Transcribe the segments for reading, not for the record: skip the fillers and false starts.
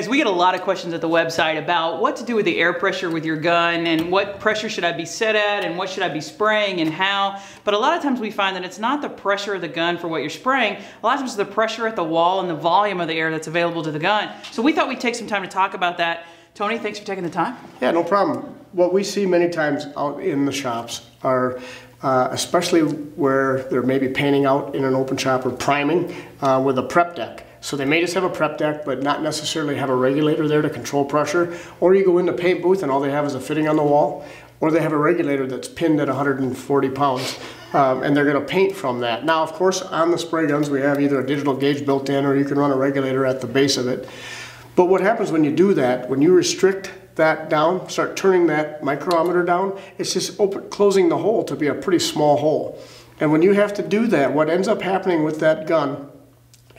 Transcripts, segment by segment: guys, we get a lot of questions at the website about what to do with the air pressure with your gun and what pressure should I be set at and what should I be spraying and how. But a lot of times we find that it's not the pressure of the gun for what you're spraying. A lot of times it's the pressure at the wall and the volume of the air that's available to the gun. So we thought we'd take some time to talk about that. Tony, thanks for taking the time. Yeah, no problem. What we see many times out in the shops are, especially where they're maybe painting out in an open shop or priming with a prep deck. So they may just have a prep deck, but not necessarily have a regulator there to control pressure. Or you go in the paint booth and all they have is a fitting on the wall. Or they have a regulator that's pinned at 140 pounds. And they're going to paint from that. Now, of course, on the spray guns, we have either a digital gauge built in or you can run a regulator at the base of it. But what happens when you do that, when you restrict that down, start turning that micrometer down, it's just closing the hole to be a pretty small hole. And when you have to do that, what ends up happening with that gun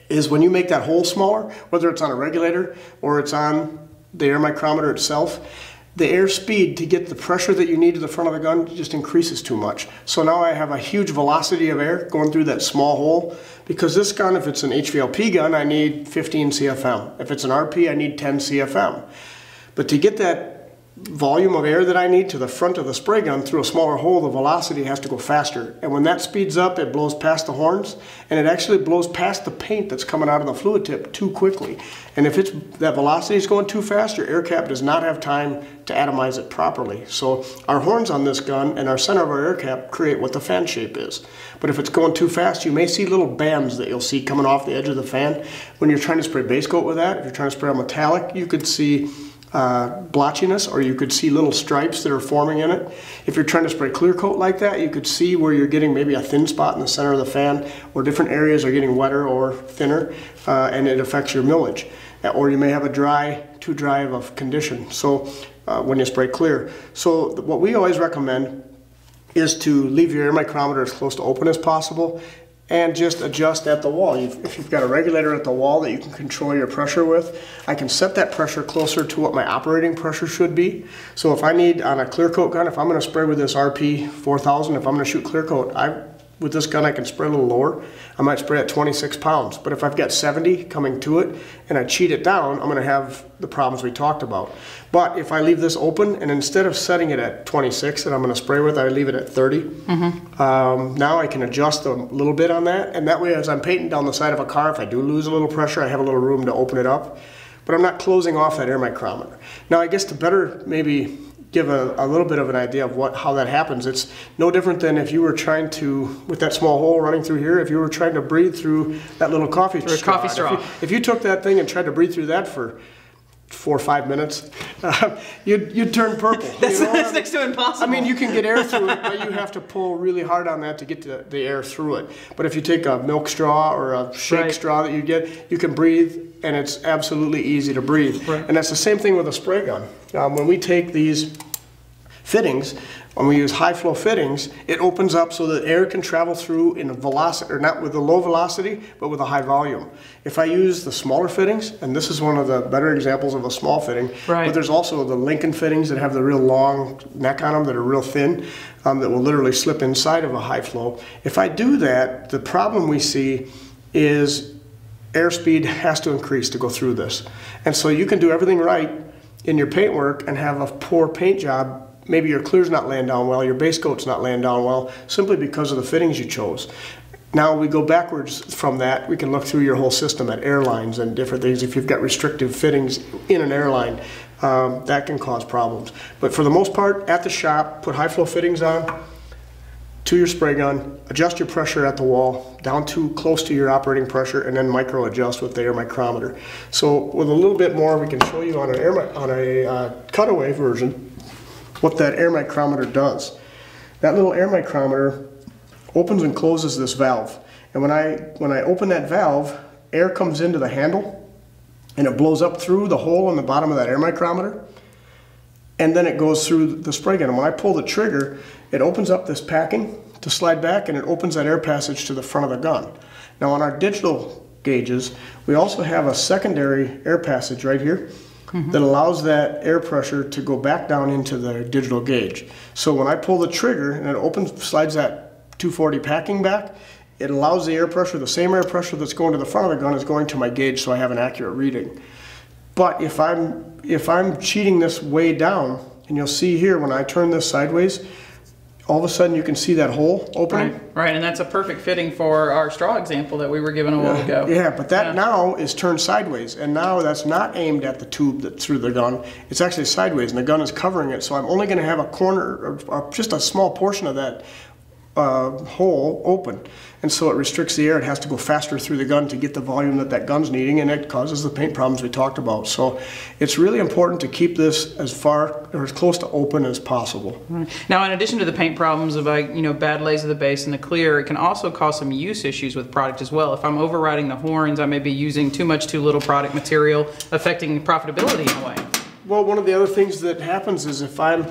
is when you make that hole smaller, whether it's on a regulator or it's on the air micrometer itself, the air speed to get the pressure that you need to the front of the gun just increases too much. So now I have a huge velocity of air going through that small hole, because this gun, if it's an HVLP gun, I need 15 CFM. If it's an RP, I need 10 CFM. But to get that volume of air that I need to the front of the spray gun through a smaller hole, the velocity has to go faster. And when that speeds up, it blows past the horns, and it actually blows past the paint that's coming out of the fluid tip too quickly. And if it's that velocity is going too fast, your air cap does not have time to atomize it properly. So our horns on this gun and our center of our air cap create what the fan shape is. But if it's going too fast, you may see little bands that you'll see coming off the edge of the fan. When you're trying to spray base coat with that, if you're trying to spray on metallic, you could see blotchiness, or you could see little stripes that are forming in it. If you're trying to spray clear coat like that, you could see where you're getting maybe a thin spot in the center of the fan, or different areas are getting wetter or thinner, and it affects your millage. Or you may have a too dry of a condition, so when you spray clear. So what we always recommend is to leave your air micrometer as close to open as possible and just adjust at the wall. If you've got a regulator at the wall that you can control your pressure with, I can set that pressure closer to what my operating pressure should be. So if I need, on a clear coat gun, if I'm gonna spray with this RP 4000, if I'm gonna shoot clear coat, with this gun I can spray a little lower. I might spray at 26 pounds, but if I've got 70 coming to it and I cheat it down, I'm gonna have the problems we talked about. But if I leave this open and instead of setting it at 26 that I'm gonna spray with, I leave it at 30. Mm-hmm. Now I can adjust a little bit on that, and that way as I'm painting down the side of a car, if I do lose a little pressure, I have a little room to open it up. But I'm not closing off that air micrometer. Now I guess to better maybe give a little bit of an idea of how that happens. It's no different than if you were trying to, with that small hole running through here, if you were trying to breathe through that little coffee straw. If you took that thing and tried to breathe through that for 4 or 5 minutes, you'd turn purple. that's next to impossible. I mean, you can get air through it, but you have to pull really hard on that to get the air through it. But if you take a milk straw or a shake straw that you get, you can breathe, and it's absolutely easy to breathe. Right. And that's the same thing with a spray gun. When we take these fittings, when we use high flow fittings, it opens up so that air can travel through in a velocity, or not with a low velocity, but with a high volume. If I use the smaller fittings, and this is one of the better examples of a small fitting, but there's also the Lincoln fittings that have the real long neck on them that are real thin, that will literally slip inside of a high flow. If I do that, the problem we see is airspeed has to increase to go through this. And so you can do everything right in your paint work and have a poor paint job. Maybe your clear's not laying down well, your base coat's not laying down well, simply because of the fittings you chose. Now we go backwards from that. We can look through your whole system at airlines and different things. If you've got restrictive fittings in an airline, that can cause problems. But for the most part, at the shop, put high flow fittings on to your spray gun, adjust your pressure at the wall down to close to your operating pressure, and then micro adjust with the air micrometer. So with a little bit more, we can show you on a cutaway version what that air micrometer does. That little air micrometer opens and closes this valve. And when I open that valve, air comes into the handle and it blows up through the hole in the bottom of that air micrometer. And then it goes through the spray gun. And when I pull the trigger, it opens up this packing to slide back, and it opens that air passage to the front of the gun. Now on our digital gauges, we also have a secondary air passage right here. Mm-hmm. That allows that air pressure to go back down into the digital gauge. So when I pull the trigger and it opens, slides that 240 packing back, it allows the air pressure, the same air pressure that's going to the front of the gun is going to my gauge, so I have an accurate reading. But if I'm cheating this way down, and you'll see here when I turn this sideways, all of a sudden you can see that hole opening. Right, and that's a perfect fitting for our straw example that we were given a while ago. Yeah, but that now is turned sideways, and now that's not aimed at the tube that's through the gun. It's actually sideways, and the gun is covering it, so I'm only going to have a corner, or just a small portion of that hole open, and so it restricts the air. It has to go faster through the gun to get the volume that that gun's needing, and it causes the paint problems we talked about. So it's really important to keep this as far or as close to open as possible. Right. Now, in addition to the paint problems of bad lays of the base and the clear, it can also cause some use issues with product as well. If I'm overriding the horns, I may be using too much, too little product material, affecting profitability in a way. Well, one of the other things that happens is if I'm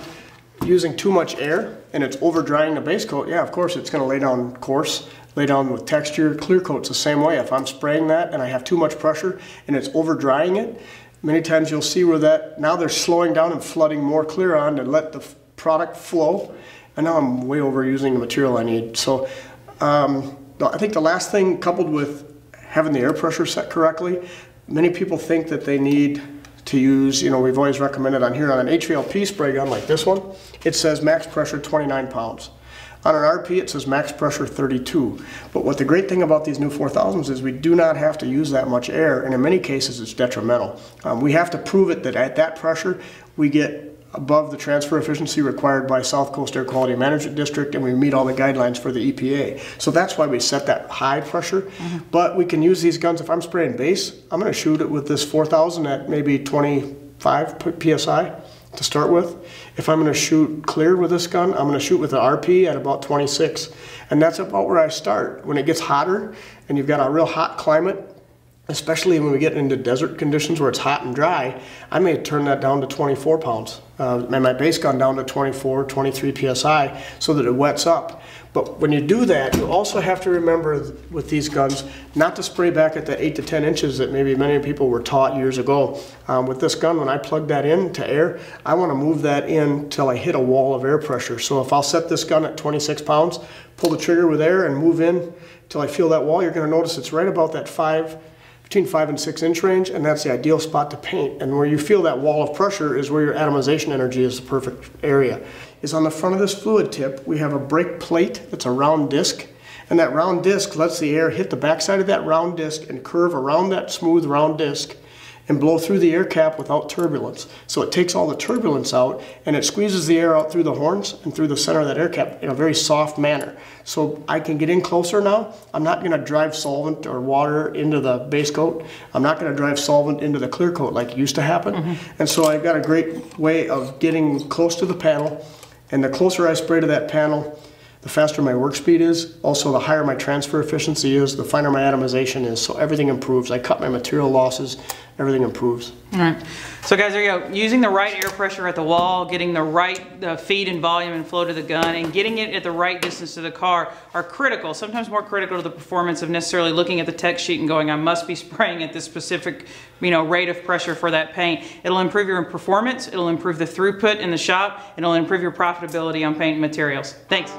using too much air and it's over drying the base coat, yeah, of course it's going to lay down coarse, lay down with texture. Clear coat's the same way. If I'm spraying that and I have too much pressure and it's over drying it, many times you'll see where that now they're slowing down and flooding more clear on to let the product flow, and now I'm way overusing the material I need. So I think the last thing, coupled with having the air pressure set correctly, many people think that they need to use, we've always recommended on here, on an HVLP spray gun like this one, it says max pressure 29 pounds. On an RP, it says max pressure 32. But what the great thing about these new 4000s is we do not have to use that much air, and in many cases it's detrimental. We have to prove it that at that pressure we get above the transfer efficiency required by South Coast Air Quality Management District, and we meet all the guidelines for the EPA. So that's why we set that high pressure. But we can use these guns. If I'm spraying base, I'm going to shoot it with this 4000 at maybe 25 PSI to start with. If I'm going to shoot clear with this gun, I'm going to shoot with the RP at about 26. And that's about where I start. When it gets hotter and you've got a real hot climate, especially when we get into desert conditions where it's hot and dry, I may turn that down to 24 pounds. And my base gun down to 24, 23 PSI so that it wets up. But when you do that, you also have to remember with these guns not to spray back at the 8 to 10 inches that maybe many people were taught years ago. With this gun, when I plug that in to air, I want to move that in till I hit a wall of air pressure. So if I'll set this gun at 26 pounds, pull the trigger with air and move in till I feel that wall, you're going to notice it's right about that between 5 and 6 inch range, and that's the ideal spot to paint. And where you feel that wall of pressure is where your atomization energy is the perfect area. Is on the front of this fluid tip, we have a brake plate that's a round disc, and that round disc lets the air hit the backside of that round disc and curve around that smooth round disc and blow through the air cap without turbulence. So it takes all the turbulence out, and it squeezes the air out through the horns and through the center of that air cap in a very soft manner. So I can get in closer now. I'm not going to drive solvent or water into the base coat. I'm not going to drive solvent into the clear coat like it used to happen. And so I've got a great way of getting close to the panel, and the closer I spray to that panel, the faster my work speed is. Also, the higher my transfer efficiency is, the finer my atomization is. So everything improves. I cut my material losses, everything improves. All right. So guys, there you go. Using the right air pressure at the wall, getting the right feed and volume and flow to the gun, and getting it at the right distance to the car are critical, sometimes more critical to the performance of necessarily looking at the tech sheet and going, I must be spraying at this specific rate of pressure for that paint. It'll improve your performance. It'll improve the throughput in the shop. It'll improve your profitability on paint and materials. Thanks.